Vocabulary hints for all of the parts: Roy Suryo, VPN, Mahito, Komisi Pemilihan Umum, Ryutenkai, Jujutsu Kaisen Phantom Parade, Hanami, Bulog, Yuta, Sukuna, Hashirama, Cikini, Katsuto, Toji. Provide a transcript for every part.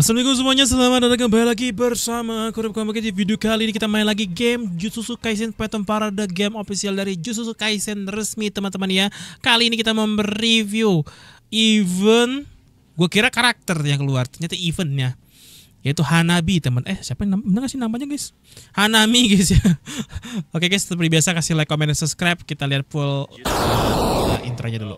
Assalamualaikum semuanya, selamat datang kembali lagi bersama aku Rip. Di video kali ini kita main lagi game Jujutsu Kaisen Phantom Parade, game official dari Jujutsu Kaisen resmi teman-teman ya. Kali ini kita mereview event, gue kira karakter yang keluar, ternyata eventnya yaitu Hanami teman. Siapa yang bener gak sih namanya guys? Hanami guys ya. Oke guys, seperti biasa kasih like, comment, dan subscribe. Kita lihat full intronya dulu.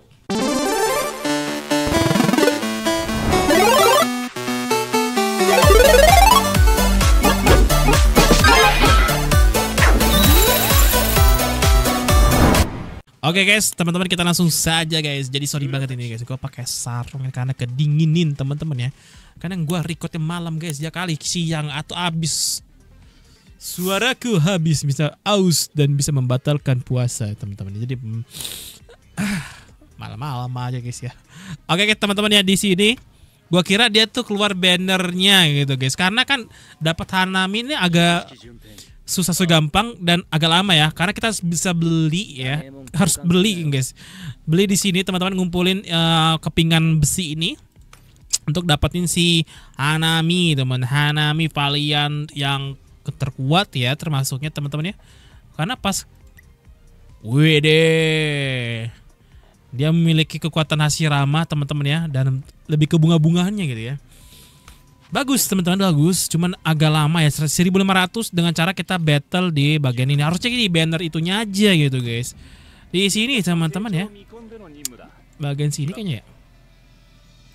Oke guys, teman-teman kita langsung saja guys. Jadi sorry banget ini guys, gue pakai sarung karena kedinginin teman-teman ya. Karena gue recordnya malam guys, ya kali siang atau habis suaraku habis bisa aus dan bisa membatalkan puasa teman-teman. Jadi malam-malam aja guys ya. Oke guys, teman-teman ya di sini. Gue kira dia tuh keluar bannernya gitu guys, karena kan dapat Hanami ini agak susah segampang dan agak lama ya, karena kita bisa beli ya, harus beli guys, beli di sini teman-teman, ngumpulin kepingan besi ini untuk dapatin si Hanami teman. Hanami valian yang terkuat ya termasuknya teman-teman ya, karena pas wede dia memiliki kekuatan Hashirama teman-teman ya, dan lebih ke bunga-bungaannya gitu ya. Bagus teman-teman, bagus, cuman agak lama ya, 1500 dengan cara kita battle di bagian ini. Harusnya di banner itunya aja gitu guys. Di sini teman-teman ya, bagian sini kayaknya ya.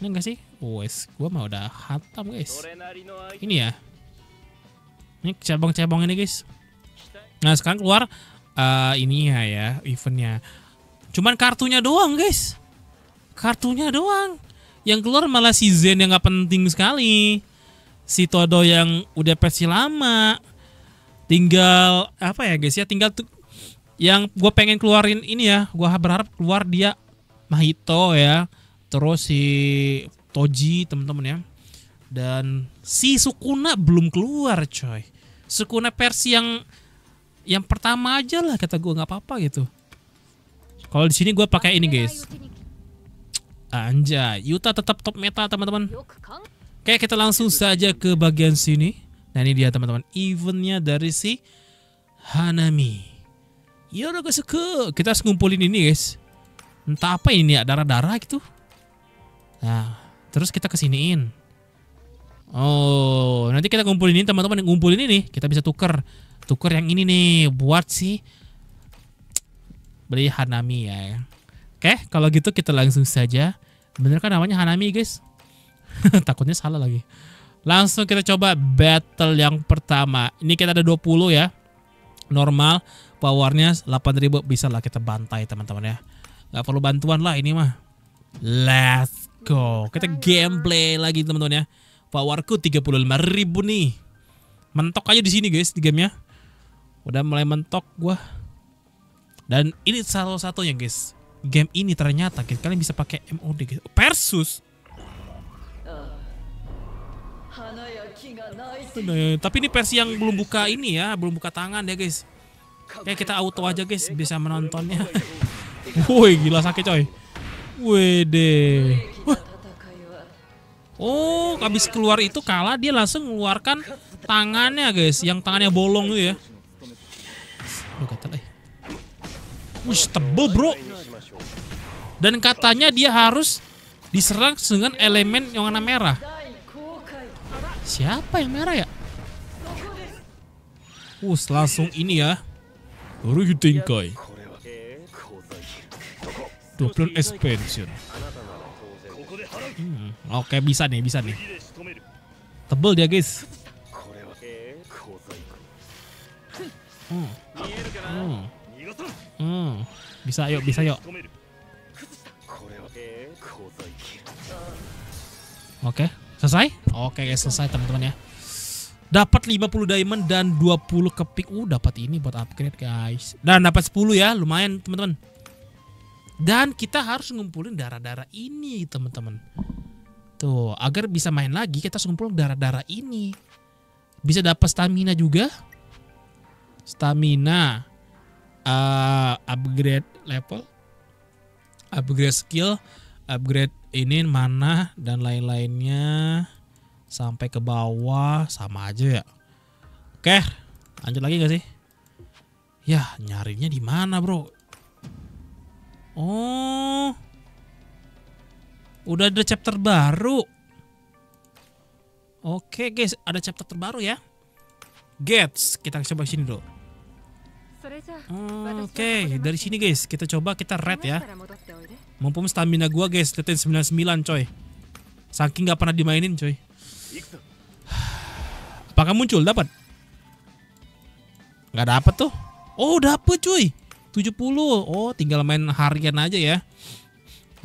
Ini enggak sih? Wes, gua mau udah hatam guys. Ini ya, ini cabang-cabang ini guys. Nah sekarang keluar ini ya eventnya. Cuman kartunya doang guys, kartunya doang. Yang keluar malah si Zen yang gak penting sekali, si Todo yang udah pasti lama. Tinggal apa ya guys ya, tinggal tuh yang gue pengen keluarin ini ya. Gue berharap keluar dia Mahito ya, terus si Toji temen-temen ya, dan si Sukuna belum keluar coy. Sukuna versi yang pertama aja lah kata gue, nggak apa-apa gitu. Kalau di sini gue pakai ini guys. Anjay, Yuta tetap top meta teman-teman. Oke, kita langsung saja ke bagian sini. Nah ini dia teman-teman, eventnya dari si Hanami. Yaudah guys, kita harus ngumpulin ini guys. Entah apa ini ya, darah-darah gitu. Nah, terus kita kesiniin. Oh, nanti kita ngumpulin ini teman-teman, ngumpulin ini. Kita bisa tuker yang ini nih buat si beli Hanami ya. Oke, kalau gitu kita langsung saja. Bener kan namanya Hanami guys? Takutnya salah lagi. Langsung kita coba battle yang pertama. Ini kita ada 20 ya. Normal, powernya 8000, bisa lah kita bantai teman-teman ya. Gak perlu bantuan lah ini mah. Let's go. Kita gameplay lagi teman-teman ya. Powerku 35.000 nih. Mentok aja di sini guys di gamenya. Udah mulai mentok gua. Dan ini satu-satunya guys. Game ini ternyata kalian bisa pakai MOD guys. Versus. Tapi ini versi yang belum buka ini ya, belum buka tangan ya guys. Kayak kita auto aja guys, bisa menontonnya. Woi gila sakit coy. Wede. Oh, habis keluar itu kalah dia langsung mengeluarkan tangannya guys, yang tangannya bolong itu ya. Lu gatel. Wih tebel bro. Dan katanya dia harus diserang dengan elemen yang warna merah. Siapa yang merah ya? Langsung ini ya. Ryutenkai. Double expansion. Oke, bisa nih, bisa nih. Tebel dia, guys. Bisa yuk, bisa yuk. Oke, selesai. Oke guys, selesai teman-teman ya. Dapat 50 diamond dan 20 keping. Dapat ini buat upgrade guys. Dan dapat 10 ya, lumayan teman-teman. Dan kita harus ngumpulin darah-darah ini teman-teman. Tuh, agar bisa main lagi kita harus ngumpulin darah-darah ini. Bisa dapat stamina juga. Stamina, upgrade level, upgrade skill, upgrade ini mana dan lain-lainnya. sampai ke bawah sama aja ya. Oke, lanjut lagi gak sih? Yah, nyarinya di mana, bro? Oh, udah ada chapter baru. Oke, guys, ada chapter terbaru ya. Gets, kita coba sini dulu. Oke, dari sini guys, kita coba kita red ya. Mumpung stamina gua guys, levelin 99 coy. Saking gak pernah dimainin coy. Apakah muncul? Dapat? Gak dapat tuh. Oh, dapet cuy. 70. Oh, tinggal main harian aja ya.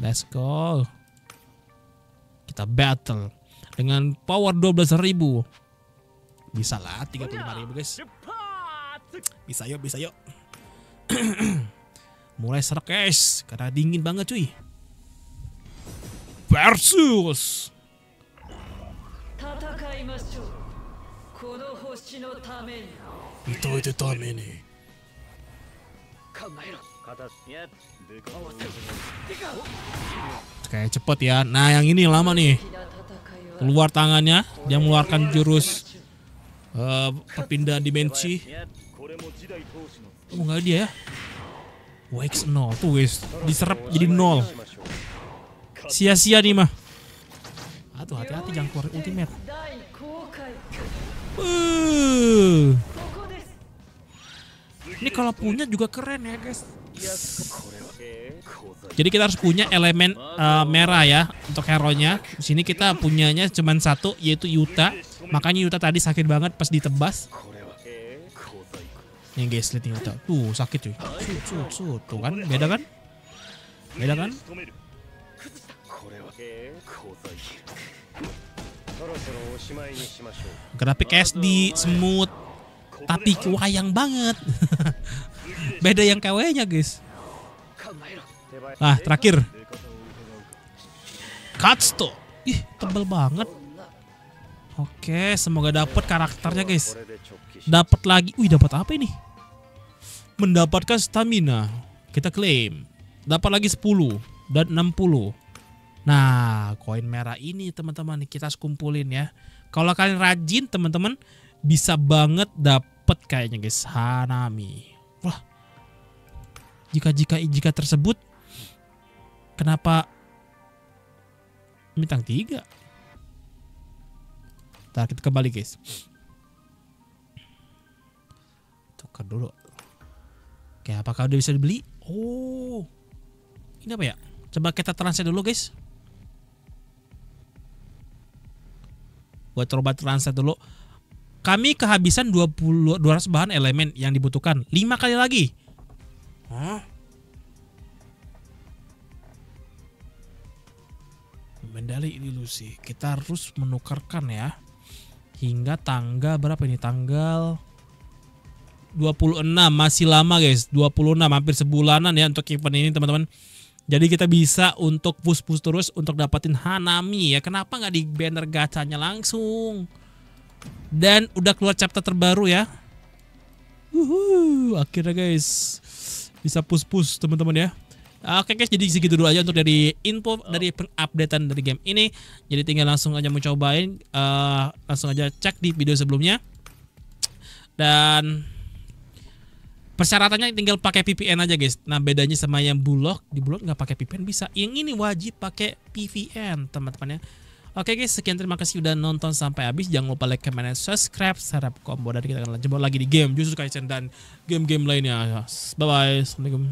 Let's go. Kita battle dengan power 12.000. Bisa lah 35.000 guys. Bisa yuk, bisa yuk. Mulai serak guys, karena dingin banget cuy. Versus. Itu tamen nih. Kayak cepet ya. Nah, yang ini lama nih. Keluar tangannya, dia mengeluarkan jurus perpindahan dimensi. Oh, enggak dia ya. Wax 0 tuh guys, diserap jadi 0. Sia-sia nih mah. Aduh, hati-hati jangan keluar ultimate. Ini kalau punya juga keren ya guys. Jadi kita harus punya elemen merah ya untuk hero-nya. Di sini kita punyanya cuma satu, yaitu Yuta. Makanya Yuta tadi sakit banget pas ditebas. Nih guys, lihat Yuta. Tuh sakit cuy. Tuh kan, beda kan? Beda kan? Grafik SD smooth, tapi wayang banget. Beda yang KW-nya guys. Nah, terakhir Katsuto. Ih, tebel banget. Oke, semoga dapat karakternya guys. Dapat lagi. Wih, dapat apa ini? Mendapatkan stamina. Kita claim. Dapat lagi 10 dan 60. Nah, koin merah ini teman-teman kita harus kumpulin ya. Kalau kalian rajin teman-teman, bisa banget dapet kayaknya guys, Hanami. Wah, jika tersebut, kenapa bintang 3? Ntar kita kembali guys. Tukar dulu. Oke, apakah udah bisa dibeli? Oh, ini apa ya? Coba kita translate dulu guys. Buat coba translate dulu. Kami kehabisan 200 bahan elemen yang dibutuhkan. 5 kali lagi. Hah? Mendali ilusi. Kita harus menukarkan ya. Hingga tanggal berapa ini? Tanggal 26. Masih lama guys. 26. Hampir sebulanan ya untuk event ini teman-teman. Jadi kita bisa untuk push terus untuk dapatin Hanami ya. Kenapa nggak di banner gacanya langsung? Dan udah keluar chapter terbaru ya. Wuhuu, akhirnya guys bisa push teman-teman ya. Oke guys, jadi segitu dulu aja untuk dari info dari pengupdatean dari game ini. Jadi tinggal langsung aja mau cobain, langsung aja cek di video sebelumnya. Dan persyaratannya tinggal pakai VPN aja guys. Nah, bedanya sama yang Bulog, di Bulog nggak pakai VPN bisa. Yang ini wajib pakai VPN teman-teman ya. Oke guys, sekian, terima kasih udah nonton sampai habis. Jangan lupa like, comment, dan subscribe. Sarap combo, dan kita akan lanjut lagi di game Jujutsu Kaisen dan game-game lainnya. Bye-bye. Assalamualaikum.